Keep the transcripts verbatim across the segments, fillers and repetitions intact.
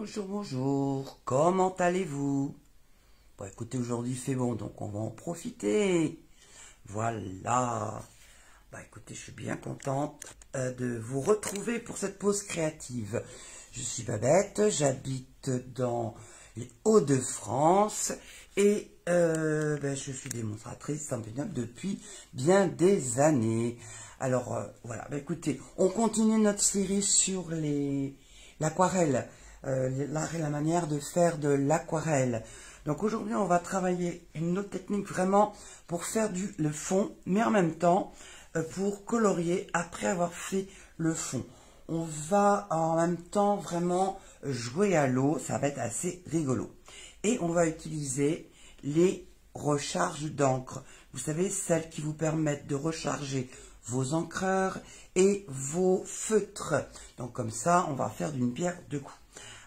Bonjour, bonjour, comment allez-vous? Bon, écoutez, aujourd'hui il fait bon, donc on va en profiter. Voilà. Bah écoutez, je suis bien contente euh, de vous retrouver pour cette pause créative. Je suis Babette, j'habite dans les Hauts-de-France et euh, bah, je suis démonstratrice Stampin' Up depuis bien des années. Alors euh, voilà, bah écoutez, on continue notre série sur les l'aquarelle, euh, l'art et la manière de faire de l'aquarelle. Donc aujourd'hui, on va travailler une autre technique vraiment pour faire du, le fond, mais en même temps euh, pour colorier après avoir fait le fond. On va en même temps vraiment jouer à l'eau, ça va être assez rigolo. Et on va utiliser les recharges d'encre. Vous savez, celles qui vous permettent de recharger vos encreurs et vos feutres. Donc comme ça, on va faire d'une pierre deux coups.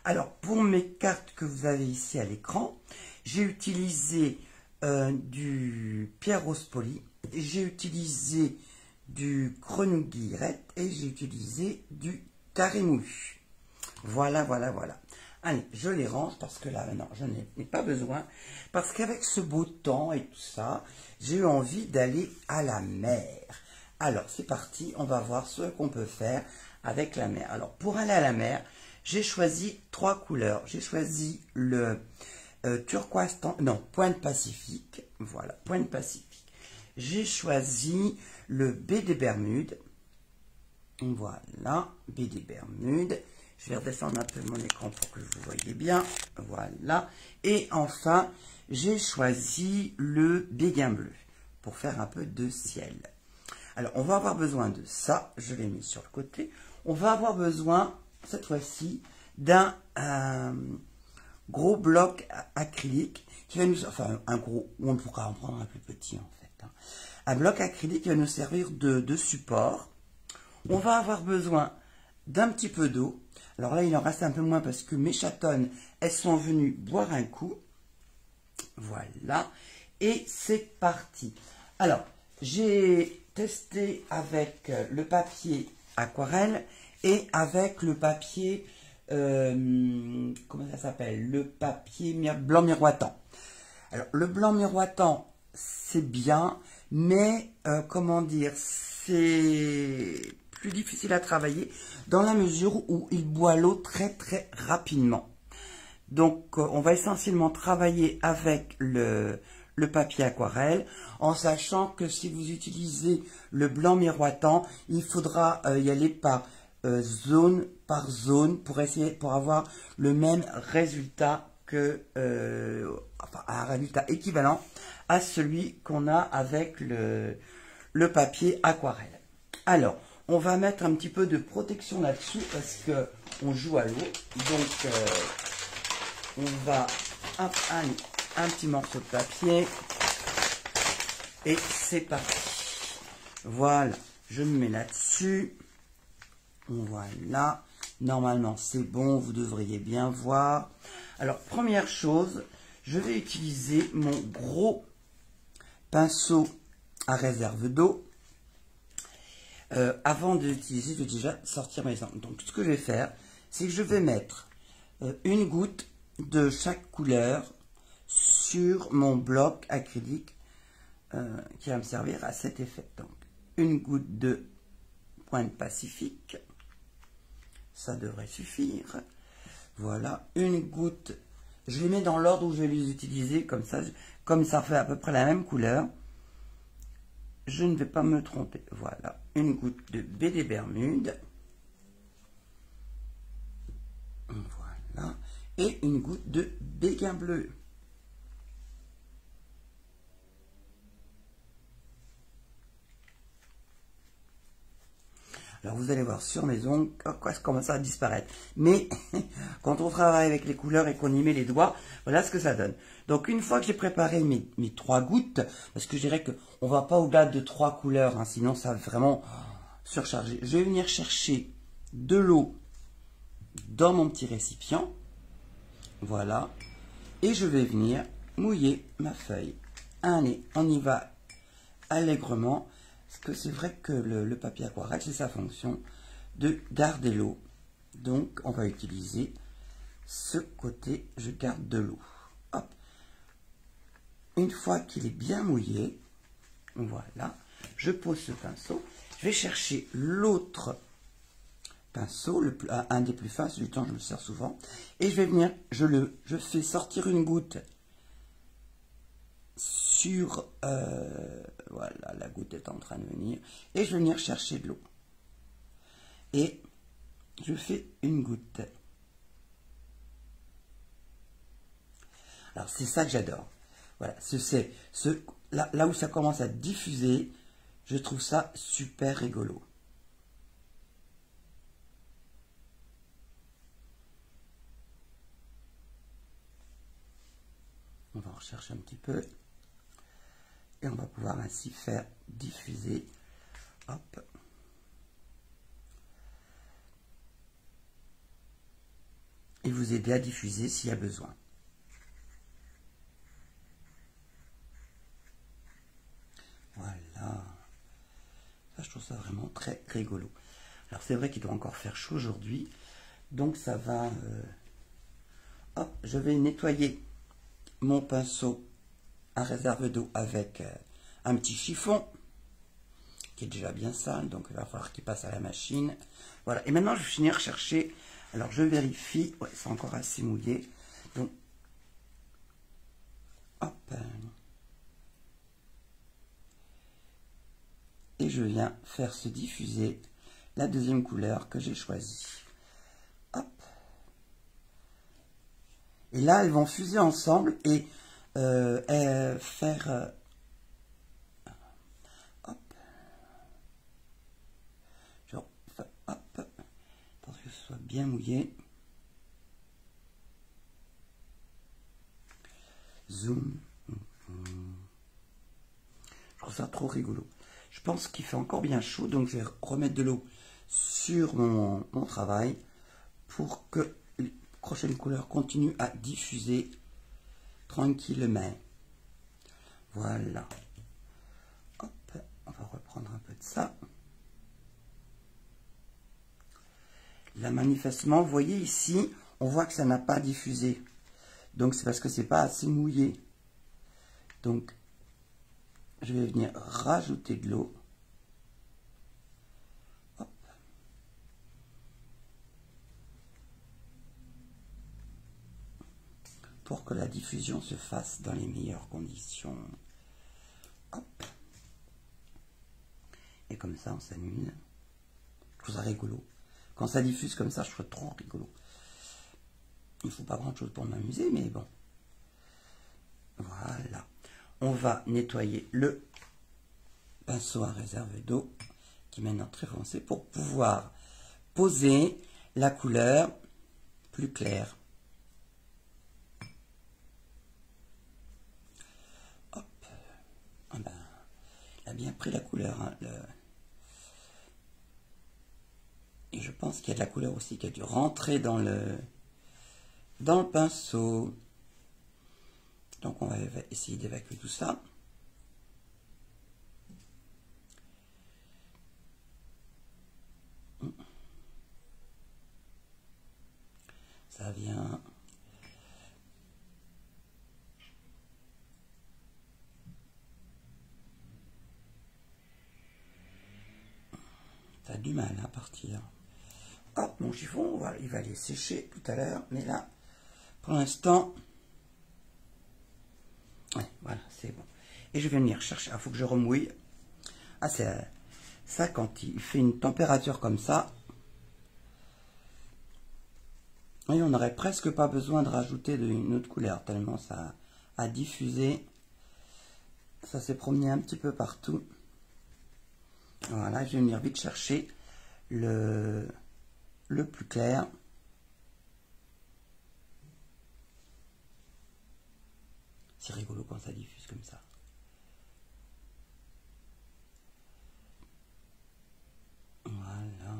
Alors, pour mes cartes que vous avez ici à l'écran, j'ai utilisé euh, du Pierre Rospoli, j'ai utilisé du Crenouguillrette et j'ai utilisé du Tarénou. Voilà, voilà, voilà. Allez, je les range parce que là, non, je n'en ai pas besoin. Parce qu'avec ce beau temps et tout ça, j'ai eu envie d'aller à la mer. Alors, c'est parti, on va voir ce qu'on peut faire avec la mer. Alors, pour aller à la mer, j'ai choisi trois couleurs. J'ai choisi le euh, turquoise, non, Pointe Pacifique. Voilà, Pointe Pacifique. J'ai choisi le Bleu des Bermudes. Voilà, Bleu des Bermudes. Je vais redescendre un peu mon écran pour que vous voyez bien. Voilà. Et enfin, j'ai choisi le Béguin bleu pour faire un peu de ciel. Alors, on va avoir besoin de ça. Je l'ai mis sur le côté. On va avoir besoin... cette fois-ci, d'un euh, gros bloc acrylique qui va nous... Enfin, un gros, on pourra en prendre un plus petit, en fait. Hein. Un bloc acrylique qui va nous servir de, de support. On va avoir besoin d'un petit peu d'eau. Alors là, il en reste un peu moins parce que mes chatonnes, elles sont venues boire un coup. Voilà. Et c'est parti. Alors, j'ai testé avec le papier aquarelle et avec le papier, euh, comment ça s'appelle? Le papier mi blanc miroitant. Alors, le blanc miroitant, c'est bien, mais, euh, comment dire, c'est plus difficile à travailler dans la mesure où il boit l'eau très, très rapidement. Donc, euh, on va essentiellement travailler avec le, le papier aquarelle, en sachant que si vous utilisez le blanc miroitant, il faudra euh, y aller par... Euh, zone par zone pour essayer pour avoir le même résultat que euh, enfin, un résultat équivalent à celui qu'on a avec le, le papier aquarelle. Alors on va mettre un petit peu de protection là-dessus parce que on joue à l'eau, donc euh, on va hop, allez, un petit morceau de papier et c'est parti. Voilà, je me mets là-dessus. Voilà, normalement c'est bon, vous devriez bien voir. Alors, première chose, je vais utiliser mon gros pinceau à réserve d'eau. Euh, avant de l'utiliser, je vais déjà sortir mes encres. Donc, ce que je vais faire, c'est que je vais mettre euh, une goutte de chaque couleur sur mon bloc acrylique euh, qui va me servir à cet effet. Donc, une goutte de Pointe Pacifique. Ça devrait suffire. Voilà, une goutte. Je les mets dans l'ordre où je vais les utiliser, comme ça, comme ça fait à peu près la même couleur. Je ne vais pas me tromper. Voilà, une goutte de Bleu des Bermudes. Voilà, et une goutte de Béguin bleu. Alors, vous allez voir sur mes ongles, ça commence à disparaître. Mais, quand on travaille avec les couleurs et qu'on y met les doigts, voilà ce que ça donne. Donc, une fois que j'ai préparé mes, mes trois gouttes, parce que je dirais qu'on ne va pas au-delà de trois couleurs, hein, sinon ça va vraiment surcharger. Je vais venir chercher de l'eau dans mon petit récipient. Voilà. Et je vais venir mouiller ma feuille. Allez, on y va allègrement. Parce que c'est vrai que le, le papier aquarelle, c'est sa fonction de garder l'eau. Donc, on va utiliser ce côté, je garde de l'eau. Hop. Une fois qu'il est bien mouillé, voilà, je pose ce pinceau. Je vais chercher l'autre pinceau, le, un des plus fins, celui temps je me sers souvent, et je vais venir, je, le, je fais sortir une goutte sur, euh, voilà, la goutte est en train de venir, et je vais venir chercher de l'eau. Et je fais une goutte. Alors c'est ça que j'adore. Voilà, c'est ce, ce, là, là où ça commence à diffuser, je trouve ça super rigolo. On va en rechercher un petit peu. Et on va pouvoir ainsi faire diffuser. Hop. Et vous aider à diffuser s'il y a besoin. Voilà. Ça, je trouve ça vraiment très rigolo. Alors, c'est vrai qu'il doit encore faire chaud aujourd'hui. Donc, ça va... Euh... Hop, je vais nettoyer mon pinceau à réserve d'eau avec euh, un petit chiffon qui est déjà bien sale, donc il va falloir qu'il passe à la machine. Voilà, et maintenant je vais finir chercher. Alors je vérifie, ouais, c'est encore assez mouillé, donc hop, et je viens faire se diffuser la deuxième couleur que j'ai choisie. Hop. Et là, elles vont fuser ensemble et euh, euh, faire... Euh, hop. Genre, hop. Pour que ce soit bien mouillé. Zoom. Je trouve ça trop rigolo. Je pense qu'il fait encore bien chaud, donc je vais remettre de l'eau sur mon, mon travail pour que... prochaine couleur continue à diffuser tranquillement. Voilà. Hop, on va reprendre un peu de ça. Là, manifestement, vous voyez ici, on voit que ça n'a pas diffusé. Donc, c'est parce que c'est pas assez mouillé. Donc, je vais venir rajouter de l'eau. Pour que la diffusion se fasse dans les meilleures conditions. Hop. Et comme ça, on s'amuse. Je trouve ça rigolo. Quand ça diffuse comme ça, je trouve trop rigolo. Il ne faut pas grand-chose pour m'amuser, mais bon. Voilà. On va nettoyer le pinceau à réserve d'eau, qui est maintenant très foncé, pour pouvoir poser la couleur plus claire. Ah ben, il a bien pris la couleur. Hein, le... Et je pense qu'il y a de la couleur aussi qui a dû rentrer dans le, dans le pinceau. Donc on va essayer d'évacuer tout ça. Ça vient... T'as du mal à partir. Hop, mon chiffon, voilà, il va aller sécher tout à l'heure. Mais là, pour l'instant, ouais, voilà, c'est bon. Et je vais venir chercher. Il faut que je remouille. Ah, c'est ça, quand il fait une température comme ça. Et on n'aurait presque pas besoin de rajouter une autre couleur, tellement ça a diffusé. Ça s'est promené un petit peu partout. Voilà, je vais venir vite chercher le, le plus clair. C'est rigolo quand ça diffuse comme ça. Voilà.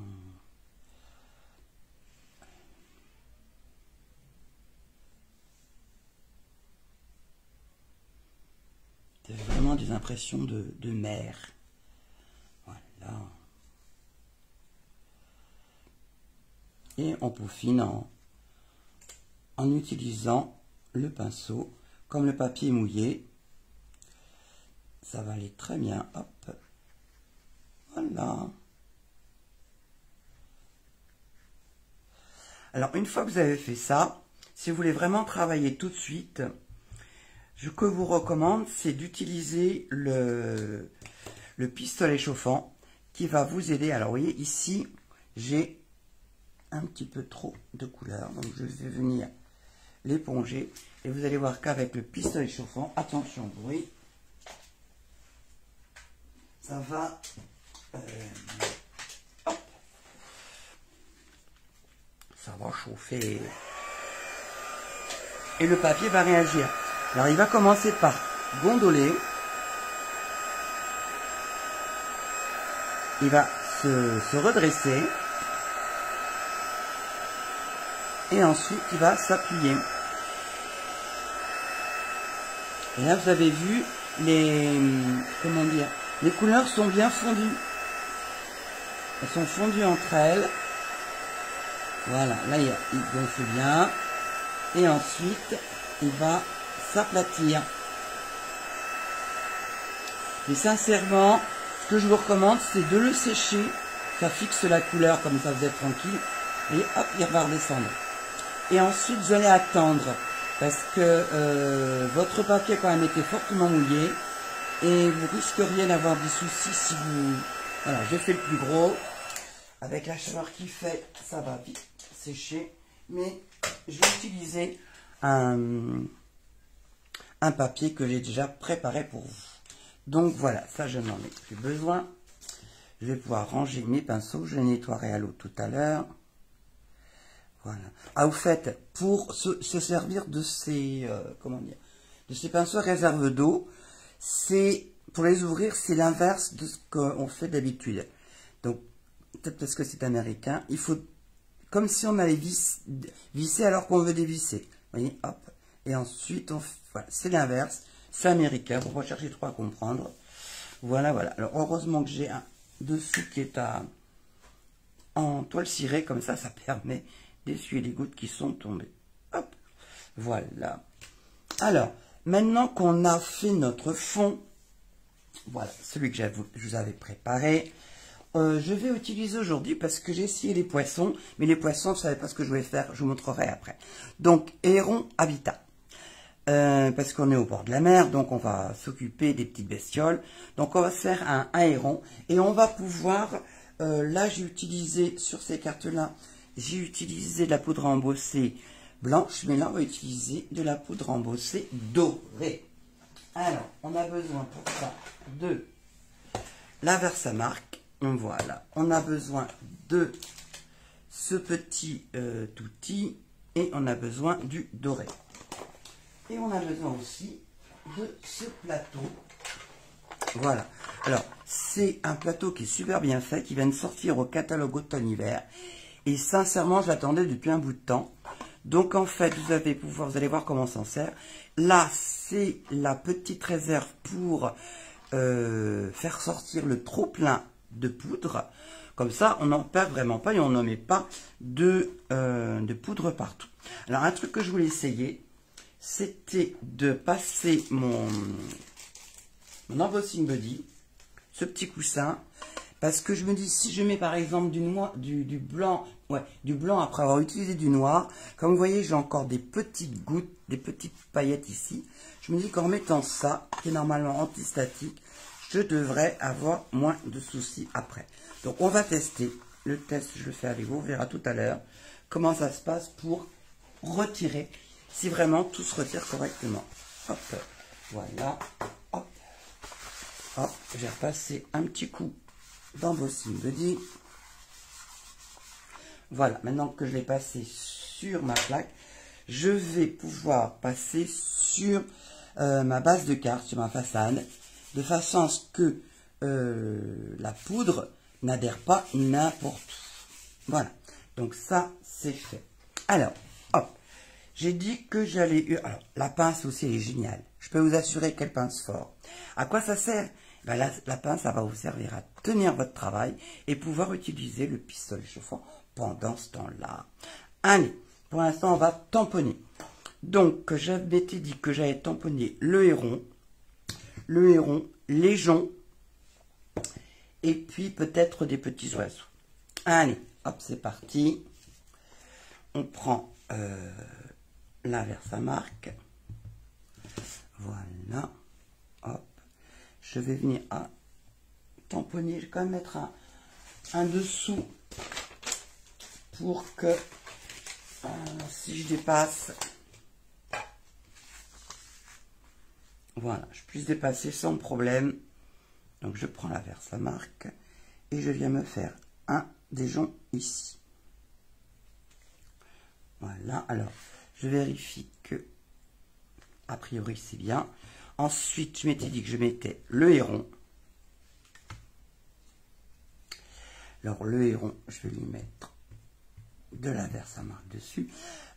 C'est vraiment des impressions de, de mer. Et on peaufine en, en utilisant le pinceau. Comme le papier est mouillé, ça va aller très bien. Hop, voilà. Alors une fois que vous avez fait ça, si vous voulez vraiment travailler tout de suite, ce que vous recommande, c'est d'utiliser le, le pistolet chauffant qui va vous aider. Alors vous voyez ici, j'ai un petit peu trop de couleurs, donc je vais venir l'éponger. Et vous allez voir qu'avec le pistolet chauffant, attention au bruit, ça va... Euh, hop, ça va chauffer. Et le papier va réagir. Alors il va commencer par gondoler. Il va se, se redresser. Et ensuite il va s'appuyer. Et là vous avez vu les, comment dire, les couleurs sont bien fondues. Elles sont fondues entre elles. Voilà, là il, il gonfle bien. Et ensuite il va s'aplatir. Mais sincèrement, ce que je vous recommande, c'est de le sécher. Ça fixe la couleur, comme ça vous êtes tranquille. Et hop, il va redescendre. Et ensuite, vous allez attendre. Parce que euh, votre papier, quand même, était fortement mouillé. Et vous risqueriez d'avoir des soucis si vous... Voilà, j'ai fait le plus gros. Avec la chaleur qu'il fait, ça va vite sécher. Mais je vais utiliser un... un papier que j'ai déjà préparé pour vous. Donc voilà, ça je n'en ai plus besoin. Je vais pouvoir ranger mes pinceaux. Je les nettoierai à l'eau tout à l'heure. Voilà. Ah, au fait, pour se, se servir de ces euh, comment dire, de ces pinceaux à réserve d'eau, c'est pour les ouvrir, c'est l'inverse de ce qu'on fait d'habitude. Donc peut-être parce que c'est américain, il faut comme si on allait vis, visser alors qu'on veut dévisser. Vous voyez, hop. Et ensuite, on... voilà, c'est l'inverse, c'est américain, vous recherchez trop à comprendre. Voilà, voilà. Alors, heureusement que j'ai un dessous qui est à... en toile cirée, comme ça, ça permet d'essuyer les gouttes qui sont tombées. Hop, voilà. Alors, maintenant qu'on a fait notre fond, voilà, celui que je vous avais préparé, euh, je vais utiliser aujourd'hui parce que j'ai essayé les poissons, mais les poissons, je ne savais pas ce que je voulais faire, je vous montrerai après. Donc, Héron Habitat. Euh, parce qu'on est au bord de la mer, donc on va s'occuper des petites bestioles. Donc on va faire un, un héron et on va pouvoir, euh, là j'ai utilisé sur ces cartes là, j'ai utilisé de la poudre embossée blanche, mais là on va utiliser de la poudre embossée dorée. Alors on a besoin pour ça de la Versamark, voilà, on a besoin de ce petit euh, outil et on a besoin du doré. Et on a besoin aussi de ce plateau. Voilà. Alors, c'est un plateau qui est super bien fait, qui vient de sortir au catalogue automne-hiver. Et sincèrement, je l'attendais depuis un bout de temps. Donc, en fait, vous allez pouvoir, vous allez voir comment on s'en sert. Là, c'est la petite réserve pour euh, faire sortir le trop-plein de poudre. Comme ça, on n'en perd vraiment pas et on n'en met pas de, euh, de poudre partout. Alors, un truc que je voulais essayer... c'était de passer mon, mon Embossing Buddy, ce petit coussin, parce que je me dis, si je mets par exemple du, noir, du, du, blanc, ouais, du blanc après avoir utilisé du noir, comme vous voyez, j'ai encore des petites gouttes, des petites paillettes ici, je me dis qu'en mettant ça, qui est normalement antistatique, je devrais avoir moins de soucis après. Donc on va tester, le test je le fais avec vous, on verra tout à l'heure, comment ça se passe pour retirer... si vraiment tout se retire correctement. Hop, voilà. Hop, hop, j'ai repassé un petit coup d'Embossing Buddy. Voilà, maintenant que je l'ai passé sur ma plaque, je vais pouvoir passer sur euh, ma base de carte, sur ma façade, de façon à ce que euh, la poudre n'adhère pas n'importe où. Voilà, donc ça, c'est fait. Alors, j'ai dit que j'allais... Alors, la pince aussi, elle est géniale. Je peux vous assurer qu'elle pince fort. À quoi ça sert? Ben, la, la pince, ça va vous servir à tenir votre travail et pouvoir utiliser le pistolet chauffant pendant ce temps-là. Allez, Pour l'instant, on va tamponner. Donc, je m'étais dit que j'allais tamponner le héron, le héron, les joncs, et puis peut-être des petits oiseaux. Allez, hop, c'est parti. On prend euh, la Versamark. Voilà. Hop. Je vais venir à tamponner. Je vais quand même mettre un, un dessous pour que euh, si je dépasse, voilà, je puisse dépasser sans problème. Donc je prends la Versamark et je viens me faire un des joncs ici. Voilà, alors je vérifie que a priori c'est bien. Ensuite, je m'étais dit que je mettais le héron. Alors le héron, je vais lui mettre de la Versamark dessus.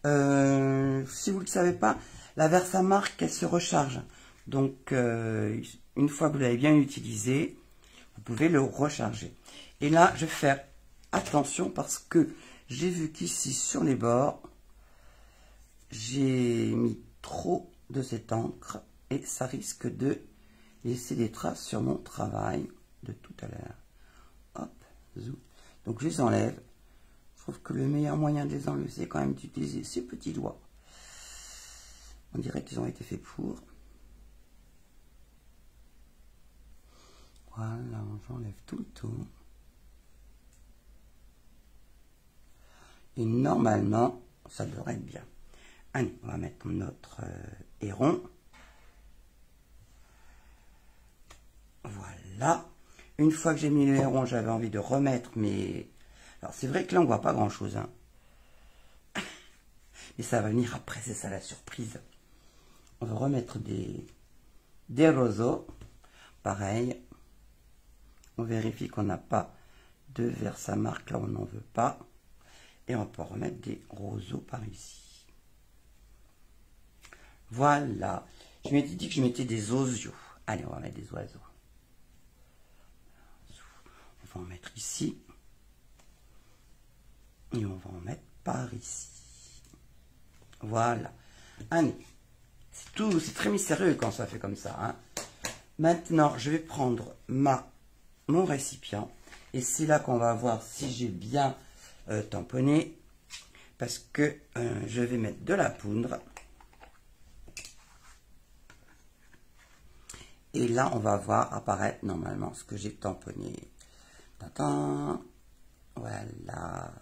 Euh, si vous ne le savez pas, la Versamark, elle se recharge. Donc euh, une fois que vous l'avez bien utilisé, vous pouvez le recharger. Et là, je vais faire attention parce que j'ai vu qu'ici, sur les bords, j'ai mis trop de cette encre et ça risque de laisser des traces sur mon travail de tout à l'heure. Hop, zoom. Donc, je les enlève. Je trouve que le meilleur moyen de les enlever, c'est quand même d'utiliser ces petits doigts. On dirait qu'ils ont été faits pour. Voilà, j'enlève tout le tour. Et normalement, ça devrait être bien. Allez, on va mettre notre euh, héron. Voilà. Une fois que j'ai mis le héron, j'avais envie de remettre mes... Alors, c'est vrai que là, on ne voit pas grand-chose, hein. Mais ça va venir après, c'est ça la surprise. On va remettre des, des roseaux. Pareil. On vérifie qu'on n'a pas de Versamark, là on n'en veut pas. Et on peut remettre des roseaux par ici. Voilà. Je m'étais dit que je mettais des osios. Allez, on va mettre des oiseaux. On va en mettre ici. Et on va en mettre par ici. Voilà. Allez. C'est tout, c'est très mystérieux quand ça fait comme ça, hein. Maintenant, je vais prendre ma... mon récipient, et c'est là qu'on va voir si j'ai bien euh, tamponné, parce que euh, je vais mettre de la poudre, et là on va voir apparaître normalement ce que j'ai tamponné. Tintin, voilà.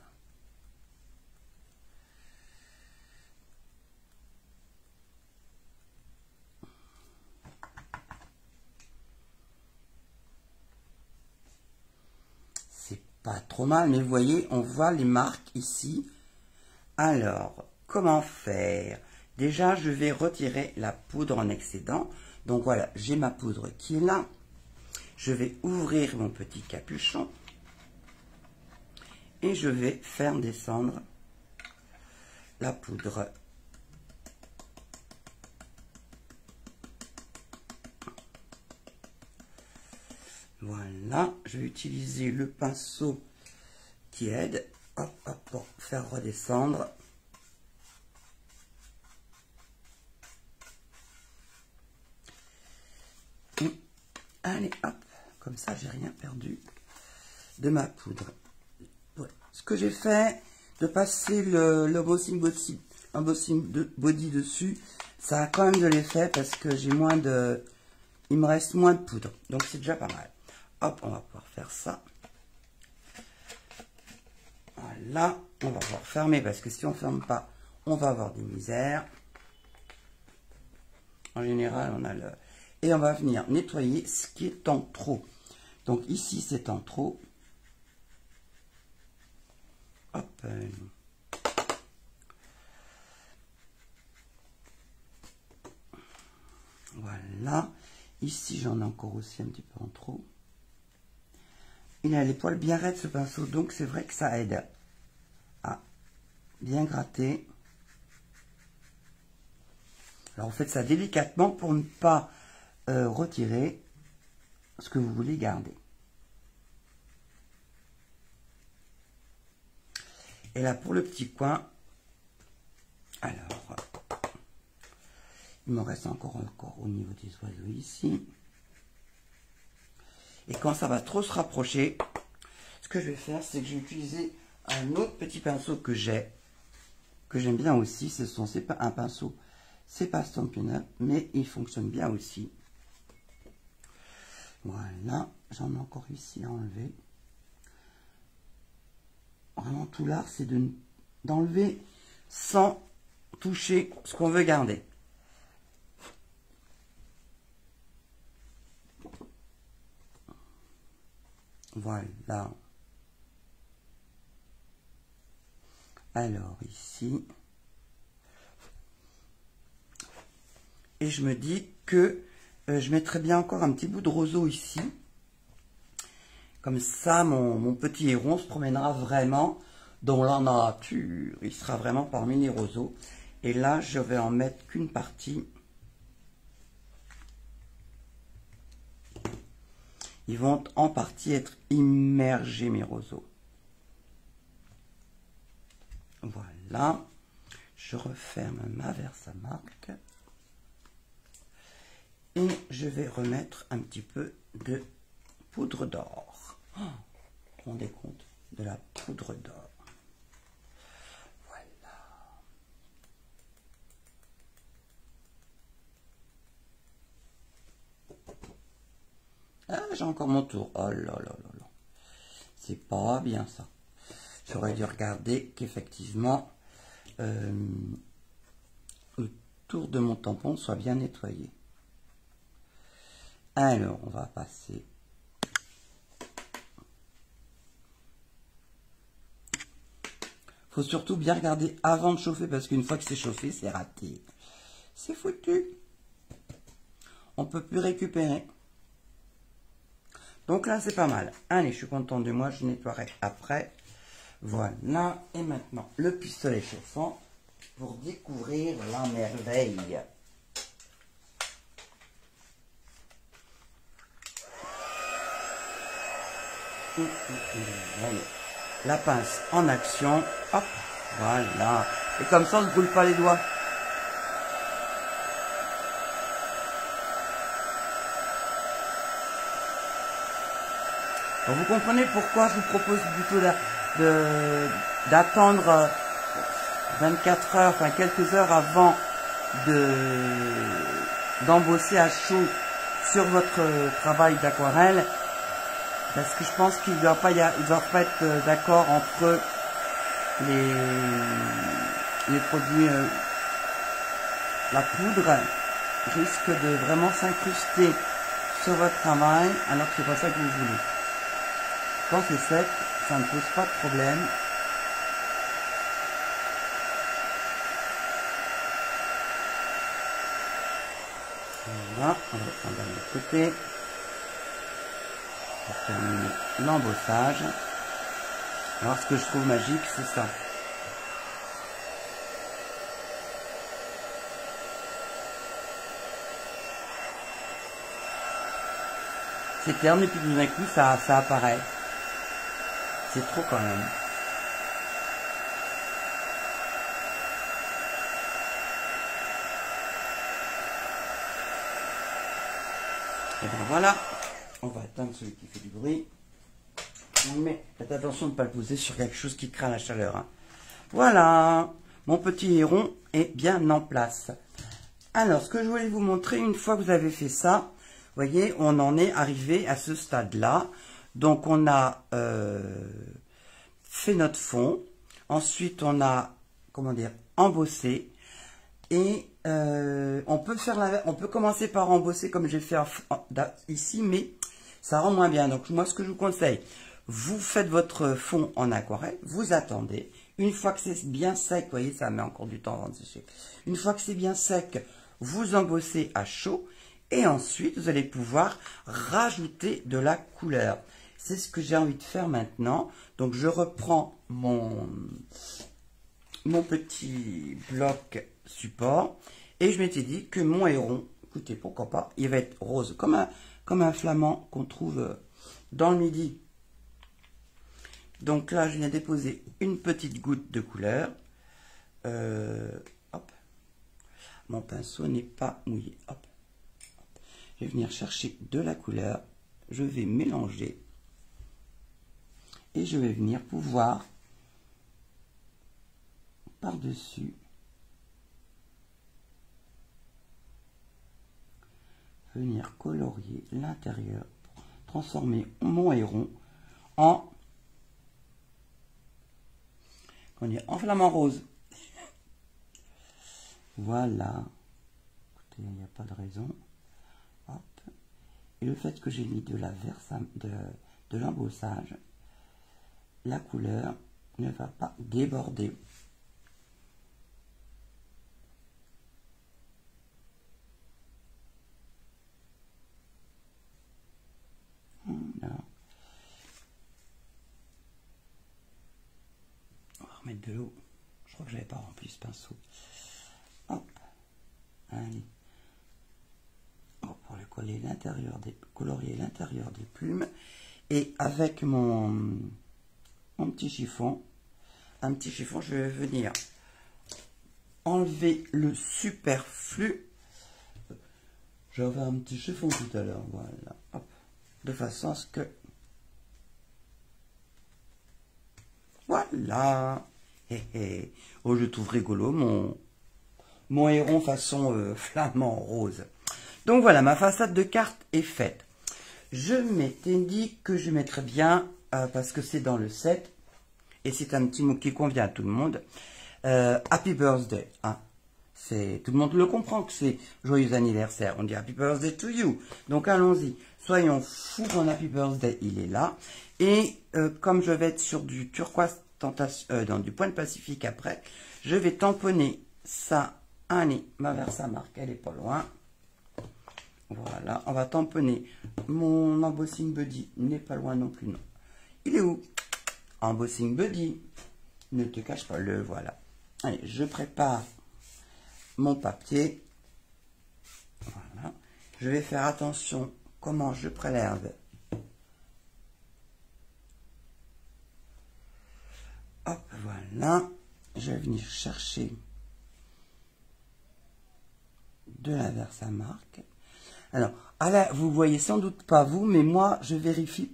Pas trop mal, mais vous voyez, on voit les marques ici. Alors, comment faire? Déjà, je vais retirer la poudre en excédent. Donc voilà, j'ai ma poudre qui est là. Je vais ouvrir mon petit capuchon. Et je vais faire descendre la poudre. Voilà, je vais utiliser le pinceau qui aide, hop, hop, pour faire redescendre. Et allez, hop, comme ça, j'ai rien perdu de ma poudre. Ouais. Ce que j'ai fait, de passer le, le embossing body, embossing de, body dessus, ça a quand même de l'effet parce que j'ai moins de, il me reste moins de poudre, donc c'est déjà pas mal. Hop, on va pouvoir faire ça. Voilà, on va pouvoir fermer parce que si on ne ferme pas, on va avoir des misères. En général, on a le... Et on va venir nettoyer ce qui est en trop. Donc ici, c'est en trop. Hop. Voilà. Ici, j'en ai encore aussi un petit peu en trop. Il a les poils bien raides ce pinceau, donc c'est vrai que ça aide à bien gratter. Alors, vous faites ça délicatement pour ne pas euh, retirer ce que vous voulez garder. Et là, pour le petit coin, Alors, il m'en reste encore encore au niveau des oiseaux ici. Et quand ça va trop se rapprocher, ce que je vais faire, c'est que je vais utiliser un autre petit pinceau que j'ai, que j'aime bien aussi. Ce sont, c'est pas un pinceau, c'est pas Stampin' Up, mais il fonctionne bien aussi. Voilà, j'en ai encore ici à enlever. Vraiment, tout l'art, c'est de d'enlever sans toucher ce qu'on veut garder. Voilà. Alors ici, et je me dis que euh, je mettrai bien encore un petit bout de roseau ici. Comme ça, mon, mon petit héron se promènera vraiment dans la nature. Il sera vraiment parmi les roseaux. Et là, je vais en mettre qu'une partie. Ils vont en partie être immergés, mes roseaux. Voilà. Je referme ma Versamark. Et je vais remettre un petit peu de poudre d'or. Oh, vous vous rendez compte, de la poudre d'or. Voilà. Ah, j'ai encore mon tour. Oh là là là là. C'est pas bien ça. J'aurais dû regarder qu'effectivement euh, le tour de mon tampon soit bien nettoyé. Alors, on va passer... Faut surtout bien regarder avant de chauffer, parce qu'une fois que c'est chauffé, c'est raté. C'est foutu. On peut plus récupérer. Donc là, c'est pas mal. Allez, je suis contente de moi, je nettoierai après. Voilà. Et maintenant, le pistolet chauffant pour découvrir la merveille. La pince en action, hop, voilà. Et comme ça, on ne brûle pas les doigts. Donc, vous comprenez pourquoi je vous propose plutôt d'attendre vingt-quatre heures, enfin quelques heures avant d'embosser de, à chaud sur votre travail d'aquarelle. Parce que je pense qu'ils ne doivent pas être d'accord entre les, les produits. Euh, la poudre risque de vraiment s'incruster sur votre travail, alors que c'est pas ça que vous voulez. Quand c'est sec, ça ne pose pas de problème. Voilà, on va prendre de l'autre côté. Pour terminer l'embossage. Alors, ce que je trouve magique, c'est ça. C'est terne et puis tout d'un coup, ça, ça apparaît. C'est trop quand même. Et ben voilà. On va atteindre celui qui fait du bruit. Mais faites attention de ne pas le poser sur quelque chose qui craint la chaleur. Hein. Voilà, mon petit héron est bien en place. Alors, ce que je voulais vous montrer, une fois que vous avez fait ça, vous voyez, on en est arrivé à ce stade-là. Donc, on a euh, fait notre fond. Ensuite, on a, comment dire, embossé. Et euh, on peut faire la, on peut commencer par embosser comme j'ai fait ici, mais ça rend moins bien. Donc moi, ce que je vous conseille, vous faites votre fond en aquarelle, vous attendez. Une fois que c'est bien sec, vous voyez, ça met encore du temps avant de sécher. Une fois que c'est bien sec, vous embossez à chaud. Et ensuite, vous allez pouvoir rajouter de la couleur. C'est ce que j'ai envie de faire maintenant. Donc je reprends mon, mon petit bloc support, et je m'étais dit que mon héron, écoutez, pourquoi pas, il va être rose, comme un, comme un flamand qu'on trouve dans le midi. Donc là, je viens déposer une petite goutte de couleur. Euh, hop, Mon pinceau n'est pas mouillé. Hop. Je vais venir chercher de la couleur. Je vais mélanger. Et je vais venir pouvoir par-dessus venir colorier l'intérieur, transformer mon héron en, on est en flamant rose. Voilà. Écoutez, il n'y a pas de raison. Hop. Et le fait que j'ai mis de la versam, de, de l'embossage, la couleur ne va pas déborder. De l'eau, je crois que j'avais pas rempli ce pinceau. Hop, allez, bon, pour le coller l'intérieur des colorier l'intérieur des plumes, et avec mon, mon petit chiffon, un petit chiffon, je vais venir enlever le superflu. J'avais un petit chiffon tout à l'heure, voilà, hop, de façon à ce que voilà. Oh, je trouve rigolo mon, mon héron façon euh, flamand rose. Donc voilà, ma façade de carte est faite. Je m'étais dit que je mettrais bien, euh, parce que c'est dans le set, et c'est un petit mot qui convient à tout le monde, euh, Happy Birthday. Hein. Tout le monde le comprend que c'est joyeux anniversaire. On dit Happy Birthday to you. Donc allons-y, soyons fous, mon Happy Birthday, il est là. Et euh, comme je vais être sur du turquoise, Euh, dans du Pointe Pacifique après, je vais tamponner ça. Allez, ma Versamark, elle est pas loin. Voilà, on va tamponner. Mon Embossing Buddy n'est pas loin non plus, non. Il est où? Embossing Buddy, ne te cache pas, le voilà. Allez, je prépare mon papier. Voilà. Je vais faire attention comment je prélève. Hop, voilà, je vais venir chercher de la Versamark. Alors, à la, vous voyez sans doute pas vous, mais moi, je vérifie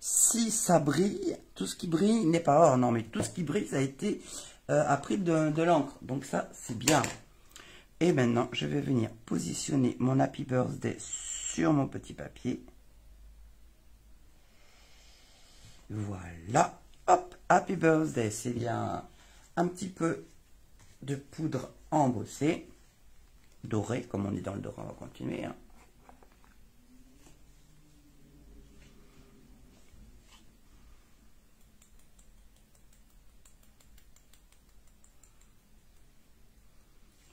si ça brille. Tout ce qui brille n'est pas or, non, mais tout ce qui brille, ça a été euh, a pris de, de l'encre. Donc ça, c'est bien. Et maintenant, je vais venir positionner mon Happy Birthday sur mon petit papier. Voilà. Hop, Happy Birthday, c'est bien un petit peu de poudre embossée, dorée, comme on est dans le doré, on va continuer. Hein.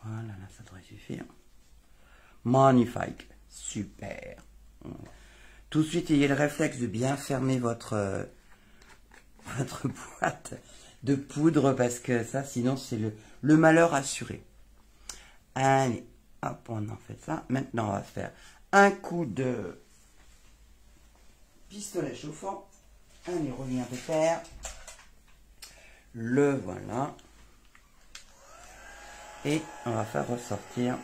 Voilà, là, ça devrait suffire. Magnifique, super. Tout de suite, ayez le réflexe de bien fermer votre... votre boîte de poudre, parce que ça, sinon, c'est le, le malheur assuré. Allez, hop, on en fait ça. Maintenant, on va faire un coup de pistolet chauffant. Allez, reviens de terre. Le voilà. Et on va faire ressortir.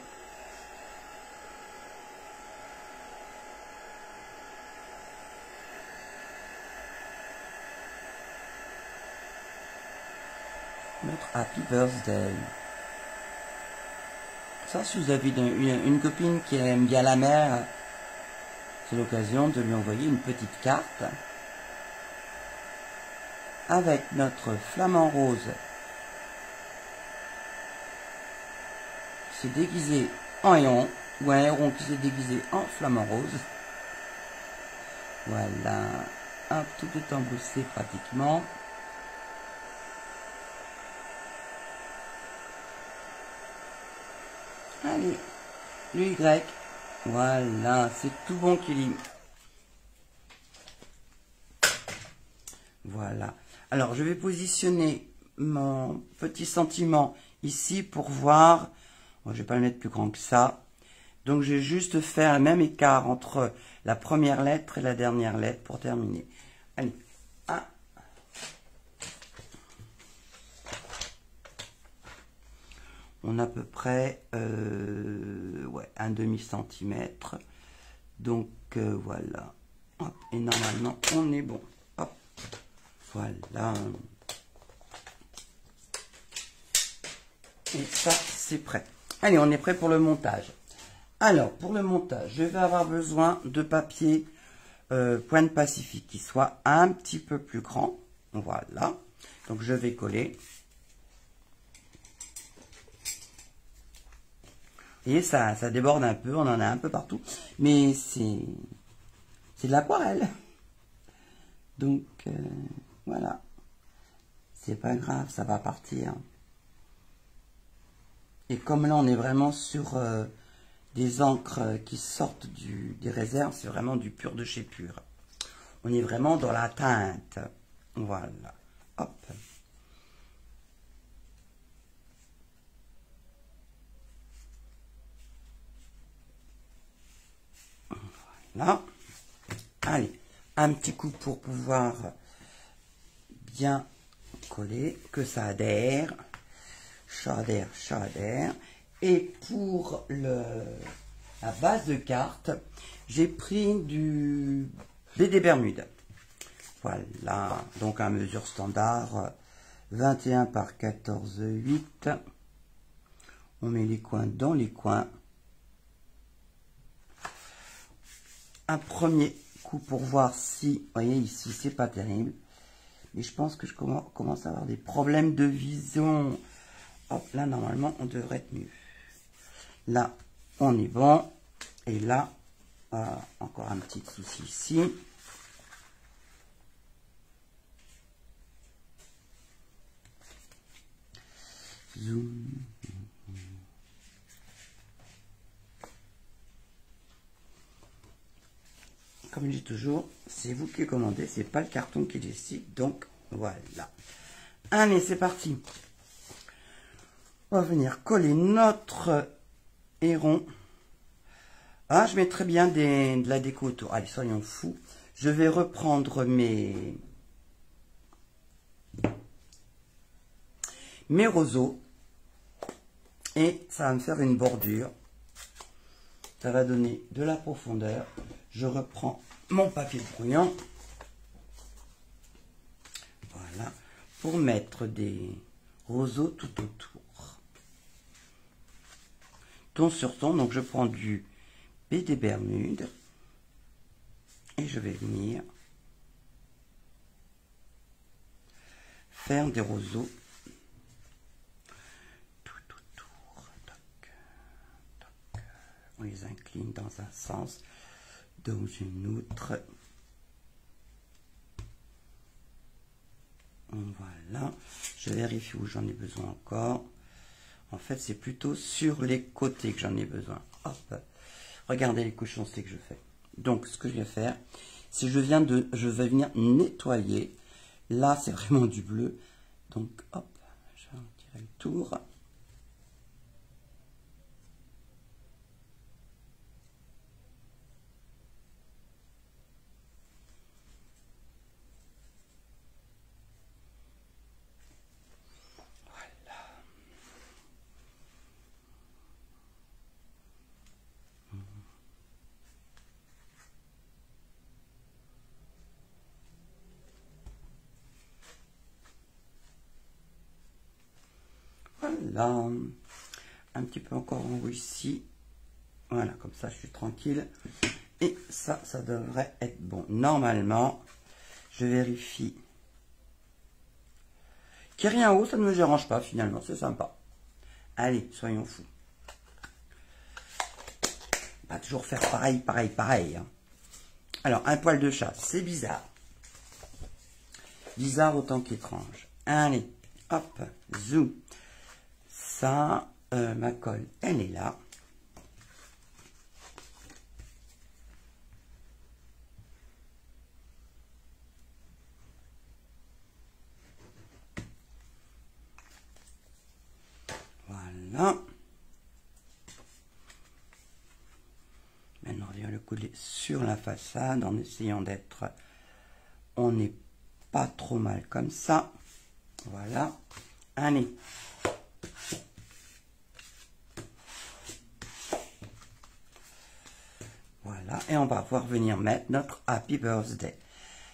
Notre Happy Birthday. Ça, si vous avez une, une, une copine qui aime bien la mer, c'est l'occasion de lui envoyer une petite carte avec notre flamant rose. C'est déguisé en héron, ou un héron qui s'est déguisé en flamant rose. Voilà, un tout est embossé pratiquement. Allez, le Y, voilà, c'est tout bon qu'il y. Voilà, alors je vais positionner mon petit sentiment ici pour voir, bon, je vais pas le mettre plus grand que ça, donc je vais juste faire le même écart entre la première lettre et la dernière lettre pour terminer. Allez, un. on a à peu près euh, ouais, un demi centimètre. Donc euh, voilà. Hop, et normalement on est bon. Hop, voilà. Et ça c'est prêt. Allez, on est prêt pour le montage. Alors pour le montage, je vais avoir besoin de papier euh, Pointe Pacifique qui soit un petit peu plus grand. Voilà. Donc je vais coller. Vous voyez, ça, ça déborde un peu, on en a un peu partout. Mais c'est c'est de l'aquarelle. Donc euh, voilà. C'est pas grave, ça va partir. Et comme là on est vraiment sur euh, des encres qui sortent du, des réserves, c'est vraiment du pur de chez pur. On est vraiment dans la teinte. Voilà. Hop. Voilà. Allez, un petit coup pour pouvoir bien coller, que ça adhère. Ça adhère, ça adhère. Et pour le, la base de carte, j'ai pris du Bleu des Bermudes. Voilà, donc à mesure standard, vingt et un par quatorze, huit. On met les coins dans les coins. Un premier coup pour voir si, vous voyez ici, c'est pas terrible. Mais je pense que je commence à avoir des problèmes de vision. Hop, là, normalement, on devrait être mieux. Là, on est bon. Et là, euh, encore un petit souci ici. Zoom. Comme je dis toujours, c'est vous qui commandez, c'est pas le carton qui décide. Donc voilà. Allez, c'est parti. On va venir coller notre héron. Ah, je mettrai bien des, de la déco autour. Allez, soyons fous. Je vais reprendre mes mes roseaux. Et ça va me faire une bordure. Ça va donner de la profondeur. Je reprends mon papier brouillant. Voilà. Pour mettre des roseaux tout autour. Ton sur ton. Donc je prends du Bleu des Bermudes. Et je vais venir faire des roseaux. On les incline dans un sens, dans une autre. Voilà. Je vérifie où j'en ai besoin encore. En fait, c'est plutôt sur les côtés que j'en ai besoin. Hop. Regardez les cochons, c'est que je fais. Donc, ce que je vais faire, c'est que je viens de, je vais venir nettoyer. Là, c'est vraiment du bleu. Donc, hop, je vais en tirer le tour. Là, un petit peu encore en haut ici. Voilà, comme ça je suis tranquille. Et ça, ça devrait être bon. Normalement, je vérifie qu'il n'y a rien en haut, ça ne me dérange pas finalement, c'est sympa. Allez, soyons fous. Pas toujours faire pareil, pareil, pareil. Hein. Alors, un poil de chat, c'est bizarre. Bizarre autant qu'étrange. Allez, hop, zoom. Ça, euh, ma colle, elle est là. Voilà. Maintenant, on vient le coller sur la façade en essayant d'être... On n'est pas trop mal comme ça. Voilà. Allez. Voilà, et on va pouvoir venir mettre notre Happy Birthday.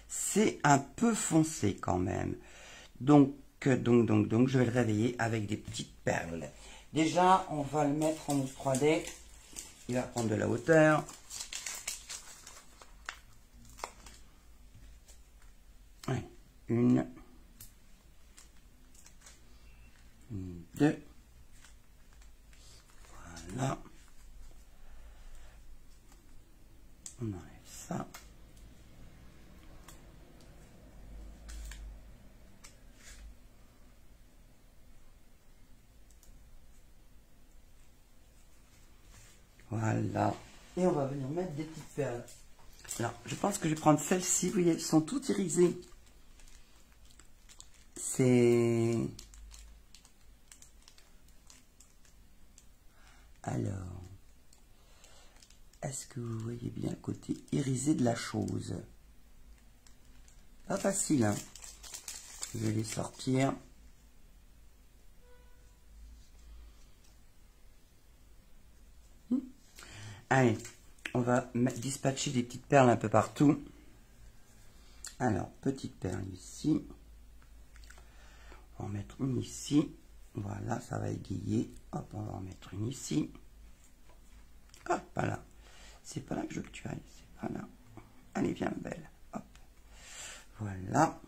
C'est un peu foncé quand même. Donc, donc, donc, donc, je vais le réveiller avec des petites perles. Déjà, on va le mettre en mousse trois D. Il va prendre de la hauteur. Une, une, deux. Voilà. On enlève ça. Voilà. Et on va venir mettre des petites perles. Alors, je pense que je vais prendre celles-ci. Vous voyez, elles sont toutes irisées. C'est... Alors... Est-ce que vous voyez bien le côté irisé de la chose? Pas facile, hein. Je vais les sortir. Hum. Allez, on va dispatcher des petites perles un peu partout. Alors, petite perle ici. On va en mettre une ici. Voilà, ça va égayer. Hop, on va en mettre une ici. Hop, pas là. C'est pas là que je veux que tu ailles, c'est pas là. Elle est bien belle. Hop. Voilà.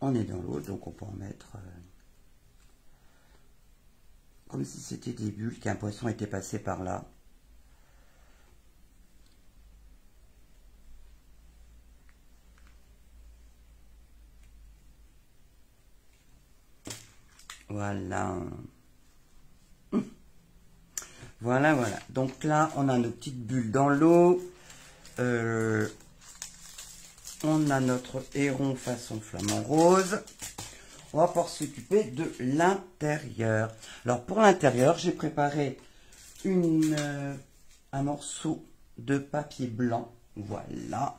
On est dans l'eau, donc on peut en mettre... Euh, comme si c'était des bulles, qu'un poisson était passé par là. Voilà. Voilà, voilà. Donc là, on a nos petites bulles dans l'eau. Euh, on a notre héron façon flamant rose. On va pouvoir s'occuper de l'intérieur. Alors, pour l'intérieur, j'ai préparé une, euh, un morceau de papier blanc. Voilà.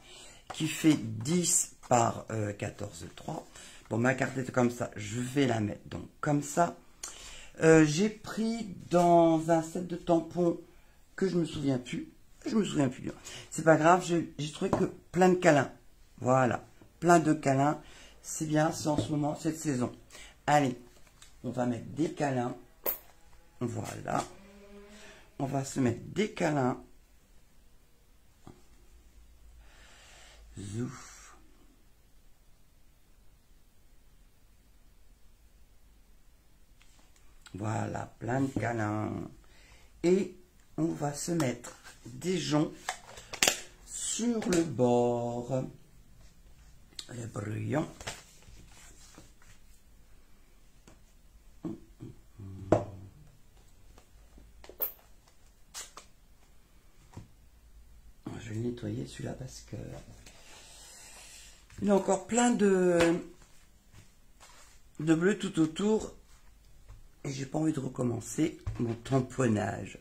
Qui fait dix par quatorze virgule trois. Bon, ma carte est comme ça. Je vais la mettre donc comme ça. Euh, j'ai pris dans un set de tampons que je me souviens plus. Je me souviens plus. C'est pas grave, j'ai trouvé que plein de câlins. Voilà, plein de câlins. C'est bien, c'est en ce moment, cette saison. Allez, on va mettre des câlins. Voilà. On va se mettre des câlins. Zouf. Voilà, plein de câlins. Et on va se mettre des joncs sur le bord. Le brouillon. Je vais le nettoyer celui-là parce que... Il y a encore plein de, de bleu tout autour. Et j'ai pas envie de recommencer mon tamponnage.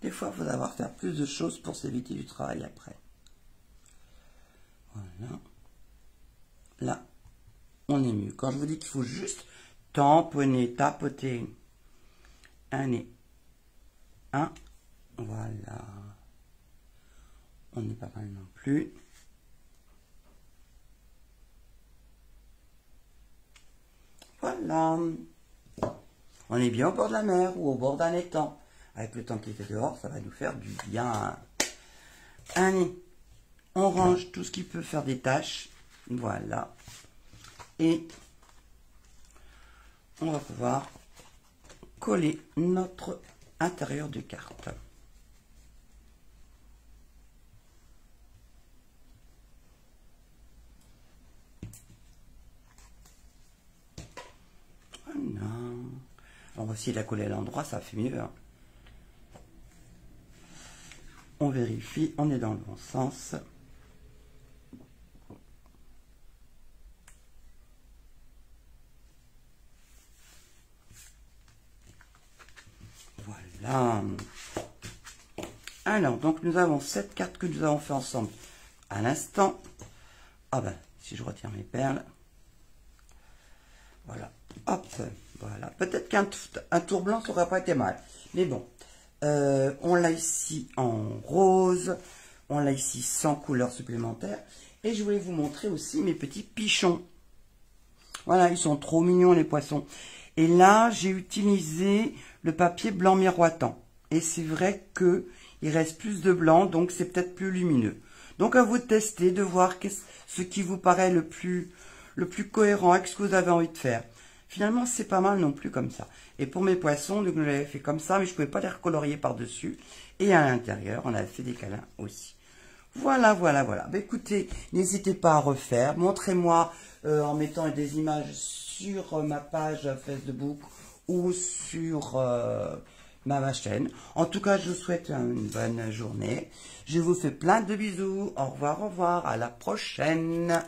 Des fois, il faut d'abord faire plus de choses pour s'éviter du travail après. Voilà. Là, on est mieux. Quand je vous dis qu'il faut juste tamponner, tapoter. Un et un. Voilà. On n'est pas mal non plus. Voilà, on est bien au bord de la mer ou au bord d'un étang. Avec le temps qu'il fait dehors, ça va nous faire du bien. Allez, on range tout ce qui peut faire des tâches. Voilà. Et on va pouvoir coller notre intérieur de carte. Non. On va essayer de la coller à l'endroit, ça fait mieux. Hein. On vérifie, on est dans le bon sens. Voilà. Alors, donc nous avons cette carte que nous avons fait ensemble à l'instant. Ah ben, si je retire mes perles. Voilà. Hop, Voilà. Peut-être qu'un un tour blanc, ça n'aurait pas été mal. Mais bon, euh, on l'a ici en rose. On l'a ici sans couleur supplémentaire. Et je voulais vous montrer aussi mes petits pichons. Voilà, ils sont trop mignons, les poissons. Et là, j'ai utilisé le papier blanc miroitant. Et c'est vrai que il reste plus de blanc, donc c'est peut-être plus lumineux. Donc à vous de tester, de voir ce qui vous paraît le plus, le plus cohérent avec ce que vous avez envie de faire. Finalement, c'est pas mal non plus comme ça. Et pour mes poissons, donc je l'avais fait comme ça, mais je ne pouvais pas les recolorier par-dessus. Et à l'intérieur, on a fait des câlins aussi. Voilà, voilà, voilà. Bah, écoutez, n'hésitez pas à refaire. Montrez-moi euh, en mettant des images sur euh, ma page Facebook ou sur euh, ma, ma chaîne. En tout cas, je vous souhaite une bonne journée. Je vous fais plein de bisous. Au revoir, au revoir. À la prochaine.